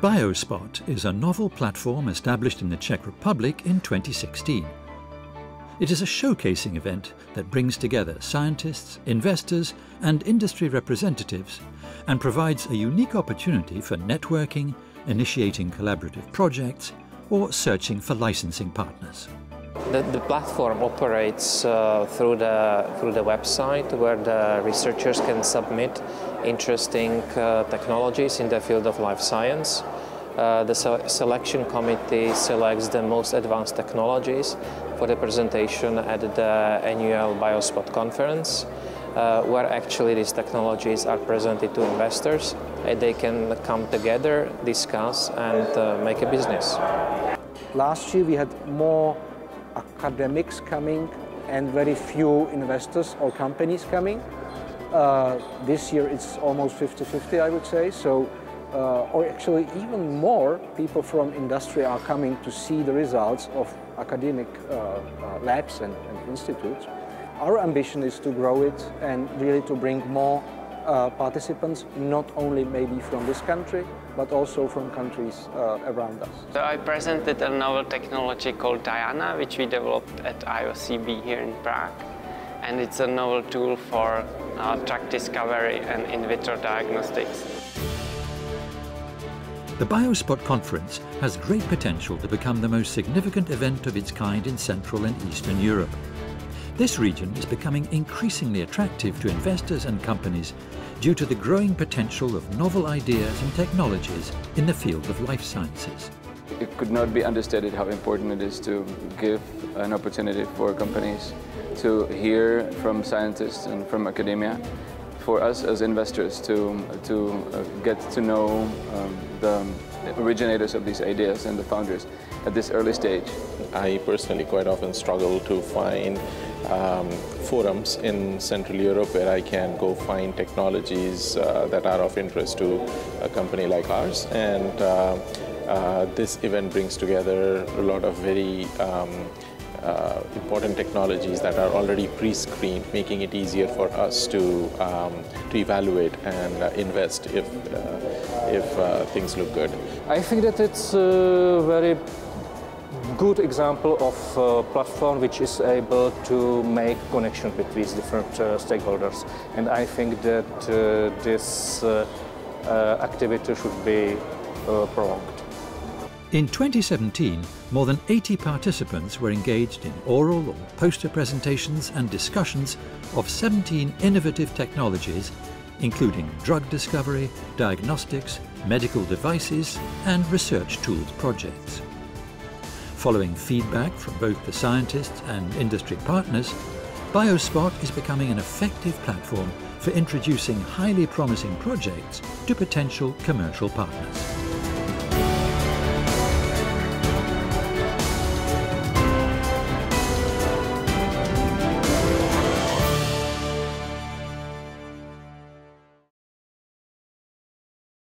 BioSpot is a novel platform established in the Czech Republic in 2016. It is a showcasing event that brings together scientists, investors and industry representatives and provides a unique opportunity for networking, initiating collaborative projects or searching for licensing partners. The platform operates through the website, where the researchers can submit interesting technologies in the field of life science. The selection committee selects the most advanced technologies for the presentation at the annual BioSpot conference, where actually these technologies are presented to investors and they can come together, discuss and make a business. Last year we had more academics coming and very few investors or companies coming. This year it's almost 50-50, I would say, so or actually even more people from industry are coming to see the results of academic labs and institutes. Our ambition is to grow it and really to bring more participants, not only maybe from this country, but also from countries around us. So I presented a novel technology called Diana, which we developed at IOCB here in Prague. And it's a novel tool for drug discovery and in vitro diagnostics. The BioSpot conference has great potential to become the most significant event of its kind in Central and Eastern Europe. This region is becoming increasingly attractive to investors and companies due to the growing potential of novel ideas and technologies in the field of life sciences. It could not be understated how important it is to give an opportunity for companies to hear from scientists and from academia, for us as investors to get to know the originators of these ideas and the founders at this early stage. I personally quite often struggle to find forums in Central Europe where I can go find technologies that are of interest to a company like ours, and this event brings together a lot of very important technologies that are already pre-screened, making it easier for us to evaluate and invest if things look good. I think that it's a very good example of a platform which is able to make connection between different stakeholders, and I think that this activity should be prolonged. In 2017, more than 80 participants were engaged in oral or poster presentations and discussions of 17 innovative technologies, including drug discovery, diagnostics, medical devices, and research tools projects. Following feedback from both the scientists and industry partners, BioSpot is becoming an effective platform for introducing highly promising projects to potential commercial partners.